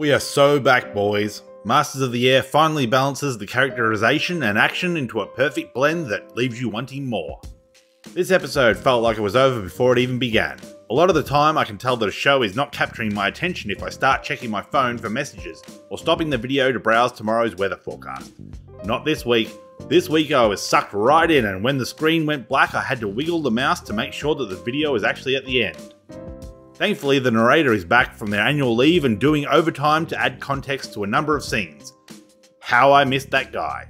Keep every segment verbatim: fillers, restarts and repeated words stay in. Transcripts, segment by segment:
We are so back, boys. Masters of the Air finally balances the characterization and action into a perfect blend that leaves you wanting more. This episode felt like it was over before it even began. A lot of the time I can tell that a show is not capturing my attention if I start checking my phone for messages or stopping the video to browse tomorrow's weather forecast. Not this week. This week I was sucked right in, and when the screen went black I had to wiggle the mouse to make sure that the video was actually at the end. Thankfully, the narrator is back from their annual leave and doing overtime to add context to a number of scenes. How I missed that guy.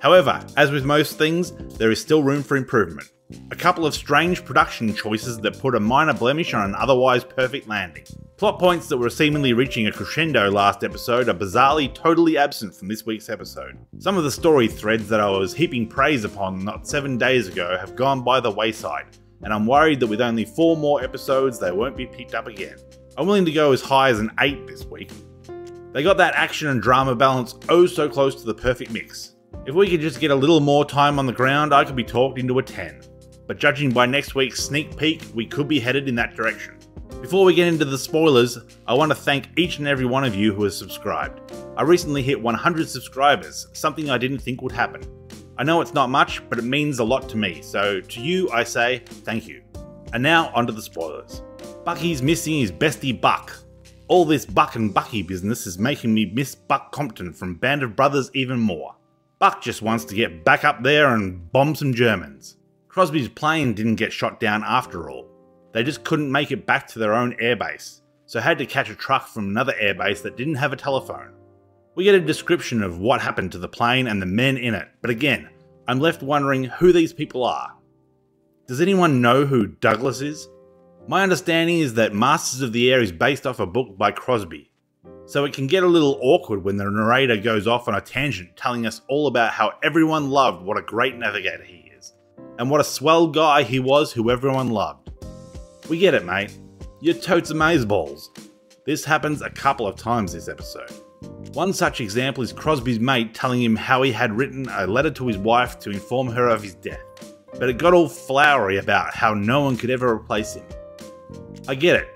However, as with most things, there is still room for improvement. A couple of strange production choices that put a minor blemish on an otherwise perfect landing. Plot points that were seemingly reaching a crescendo last episode are bizarrely totally absent from this week's episode. Some of the story threads that I was heaping praise upon not seven days ago have gone by the wayside, and I'm worried that with only four more episodes they won't be picked up again. I'm willing to go as high as an eight this week. They got that action and drama balance oh so close to the perfect mix. If we could just get a little more time on the ground, I could be talked into a ten. But judging by next week's sneak peek, we could be headed in that direction. Before we get into the spoilers, I want to thank each and every one of you who has subscribed. I recently hit one hundred subscribers, something I didn't think would happen. I know it's not much, but it means a lot to me, so to you I say thank you. And now onto the spoilers. Bucky's missing his bestie Buck. All this Buck and Bucky business is making me miss Buck Compton from Band of Brothers even more. Buck just wants to get back up there and bomb some Germans. Crosby's plane didn't get shot down after all. They just couldn't make it back to their own airbase, so had to catch a truck from another airbase that didn't have a telephone. We get a description of what happened to the plane and the men in it, but again, I'm left wondering who these people are. Does anyone know who Douglas is? My understanding is that Masters of the Air is based off a book by Crosby, so it can get a little awkward when the narrator goes off on a tangent telling us all about how everyone loved what a great navigator he is. And what a swell guy he was who everyone loved. We get it, mate. You're totes amazeballs. This happens a couple of times this episode. One such example is Crosby's mate telling him how he had written a letter to his wife to inform her of his death, but it got all flowery about how no one could ever replace him. I get it.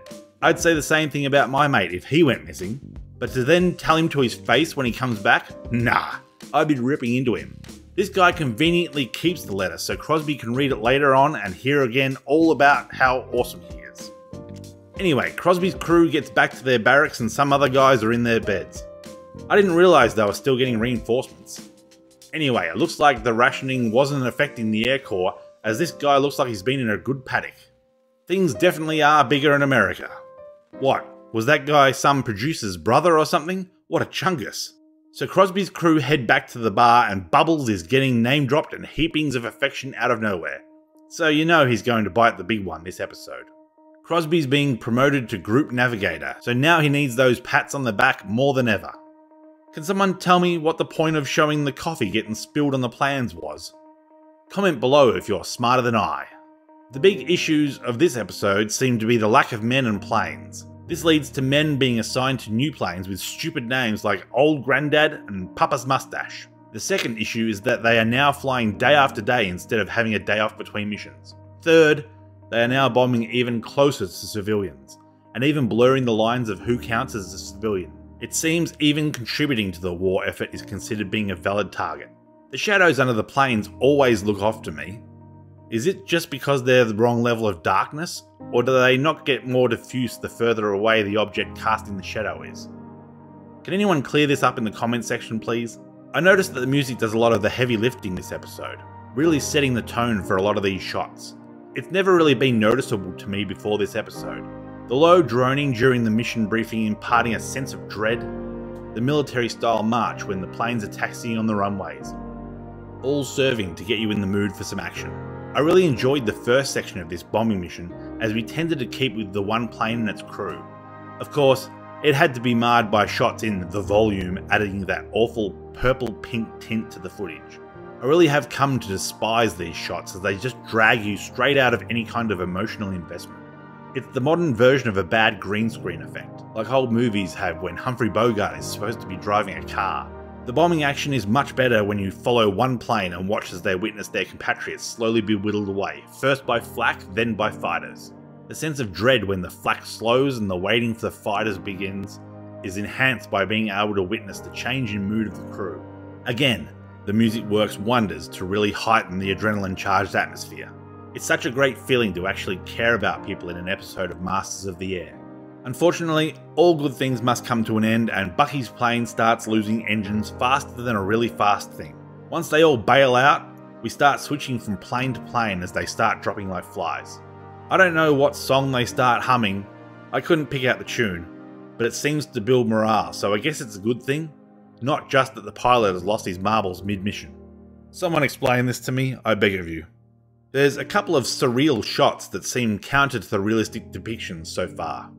I'd say the same thing about my mate if he went missing, but to then tell him to his face when he comes back? Nah, I'd be ripping into him. This guy conveniently keeps the letter so Crosby can read it later on and hear again all about how awesome he is. Anyway, Crosby's crew gets back to their barracks and some other guys are in their beds. I didn't realise they were still getting reinforcements. Anyway, it looks like the rationing wasn't affecting the Air Corps, as this guy looks like he's been in a good paddock. Things definitely are bigger in America. What, was that guy some producer's brother or something? What a chungus. So Crosby's crew head back to the bar and Bubbles is getting name dropped and heapings of affection out of nowhere. So you know he's going to bite the big one this episode. Crosby's being promoted to group navigator, so now he needs those pats on the back more than ever. Can someone tell me what the point of showing the coffee getting spilled on the plans was? Comment below if you're smarter than I. The big issues of this episode seem to be the lack of men and planes. This leads to men being assigned to new planes with stupid names like Old Grandad and Papa's Mustache. The second issue is that they are now flying day after day instead of having a day off between missions. Third, they are now bombing even closer to civilians, and even blurring the lines of who counts as a civilian. It seems even contributing to the war effort is considered being a valid target. The shadows under the planes always look off to me. Is it just because they're the wrong level of darkness, or do they not get more diffuse the further away the object casting the shadow is? Can anyone clear this up in the comment section, please? I noticed that the music does a lot of the heavy lifting this episode, really setting the tone for a lot of these shots. It's never really been noticeable to me before this episode. The low droning during the mission briefing imparting a sense of dread, the military style march when the planes are taxiing on the runways, all serving to get you in the mood for some action. I really enjoyed the first section of this bombing mission, as we tended to keep with the one plane and its crew. Of course, it had to be marred by shots in the volume adding that awful purple-pink tint to the footage. I really have come to despise these shots as they just drag you straight out of any kind of emotional investment. It's the modern version of a bad green screen effect, like old movies have when Humphrey Bogart is supposed to be driving a car. The bombing action is much better when you follow one plane and watch as they witness their compatriots slowly be whittled away, first by flak, then by fighters. The sense of dread when the flak slows and the waiting for the fighters begins is enhanced by being able to witness the change in mood of the crew. Again, the music works wonders to really heighten the adrenaline-charged atmosphere. It's such a great feeling to actually care about people in an episode of Masters of the Air. Unfortunately, all good things must come to an end, and Bucky's plane starts losing engines faster than a really fast thing. Once they all bail out, we start switching from plane to plane as they start dropping like flies. I don't know what song they start humming, I couldn't pick out the tune, but it seems to build morale, so I guess it's a good thing. Not just that the pilot has lost his marbles mid-mission. Someone explain this to me, I beg of you. There's a couple of surreal shots that seem counter to the realistic depictions so far.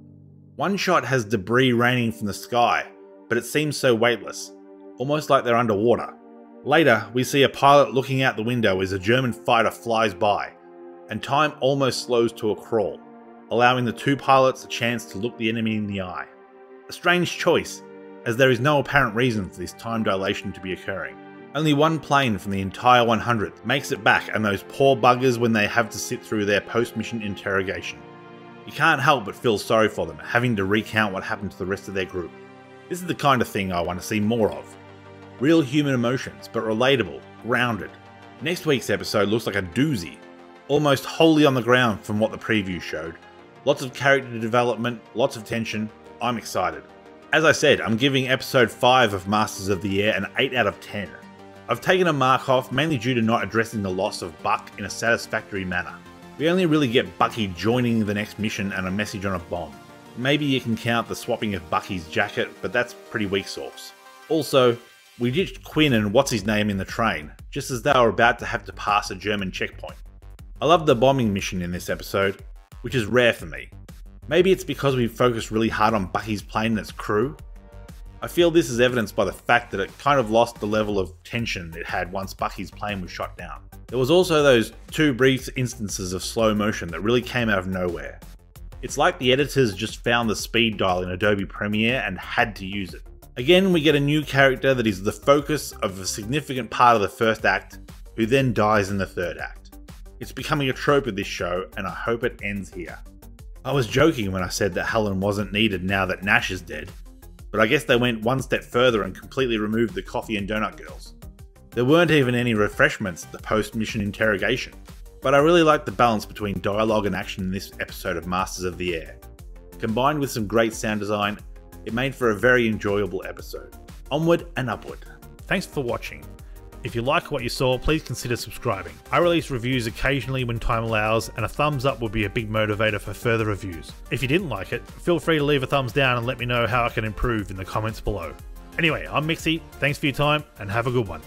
One shot has debris raining from the sky, but it seems so weightless, almost like they're underwater. Later, we see a pilot looking out the window as a German fighter flies by, and time almost slows to a crawl, allowing the two pilots a chance to look the enemy in the eye. A strange choice, as there is no apparent reason for this time dilation to be occurring. Only one plane from the entire one hundredth makes it back, and those poor buggers when they have to sit through their post-mission interrogation. You can't help but feel sorry for them, having to recount what happened to the rest of their group. This is the kind of thing I want to see more of. Real human emotions, but relatable, grounded. Next week's episode looks like a doozy, almost wholly on the ground from what the preview showed. Lots of character development, lots of tension, I'm excited. As I said, I'm giving episode five of Masters of the Air an eight out of ten. I've taken a mark off mainly due to not addressing the loss of Buck in a satisfactory manner. We only really get Bucky joining the next mission and a message on a bomb. Maybe you can count the swapping of Bucky's jacket, but that's pretty weak sauce. Also, we ditched Quinn and what's-his-name in the train, just as they were about to have to pass a German checkpoint. I love the bombing mission in this episode, which is rare for me. Maybe it's because we focused really hard on Bucky's plane and its crew. I feel this is evidenced by the fact that it kind of lost the level of tension it had once Bucky's plane was shot down. There was also those two brief instances of slow motion that really came out of nowhere. It's like the editors just found the speed dial in Adobe Premiere and had to use it. Again, we get a new character that is the focus of a significant part of the first act, who then dies in the third act. It's becoming a trope of this show, and I hope it ends here. I was joking when I said that Helen wasn't needed now that Nash is dead, but I guess they went one step further and completely removed the coffee and donut girls. There weren't even any refreshments at the post-mission interrogation, but I really liked the balance between dialogue and action in this episode of Masters of the Air. Combined with some great sound design, it made for a very enjoyable episode. Onward and upward. Thanks for watching. If you like what you saw, please consider subscribing. I release reviews occasionally when time allows, and a thumbs up would be a big motivator for further reviews. If you didn't like it, feel free to leave a thumbs down and let me know how I can improve in the comments below. Anyway, I'm Mixie, thanks for your time, and have a good one.